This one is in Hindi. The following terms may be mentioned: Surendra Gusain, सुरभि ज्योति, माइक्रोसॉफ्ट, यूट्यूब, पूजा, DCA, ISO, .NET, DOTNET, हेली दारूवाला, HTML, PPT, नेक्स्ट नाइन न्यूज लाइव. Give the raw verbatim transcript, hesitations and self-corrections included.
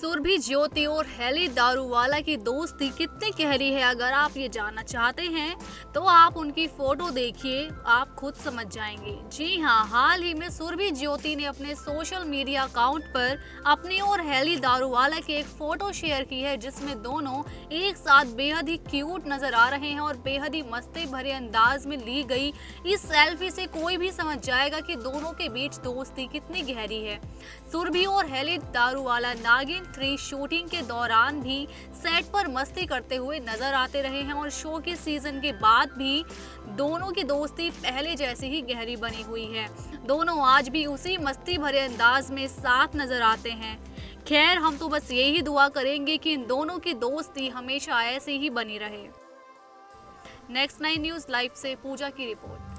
सुरभि ज्योति और हेली दारूवाला की दोस्ती कितनी गहरी है, अगर आप ये जानना चाहते हैं तो आप उनकी फोटो देखिए, आप खुद समझ जाएंगे। जी हाँ, हाल ही में सुरभि ज्योति ने अपने सोशल मीडिया अकाउंट पर अपनी और हेली दारूवाला की एक फोटो शेयर की है, जिसमें दोनों एक साथ बेहद ही क्यूट नजर आ रहे हैं और बेहद ही मस्ती भरे अंदाज में ली गई इस सेल्फी से कोई भी समझ जाएगा कि दोनों के बीच दोस्ती कितनी गहरी है। सुरभि और हेली दारूवाला नागिन थ्री शूटिंग के दौरान भी सेट पर मस्ती करते हुए नजर आते रहे हैं और शो के सीजन के बाद भी दोनों की दोस्ती पहले जैसी ही गहरी बनी हुई है। दोनों आज भी उसी मस्ती भरे अंदाज में साथ नजर आते हैं। खैर, हम तो बस यही दुआ करेंगे कि इन दोनों की दोस्ती हमेशा ऐसे ही बनी रहे। नेक्स्ट नाइन न्यूज लाइव से पूजा की रिपोर्ट।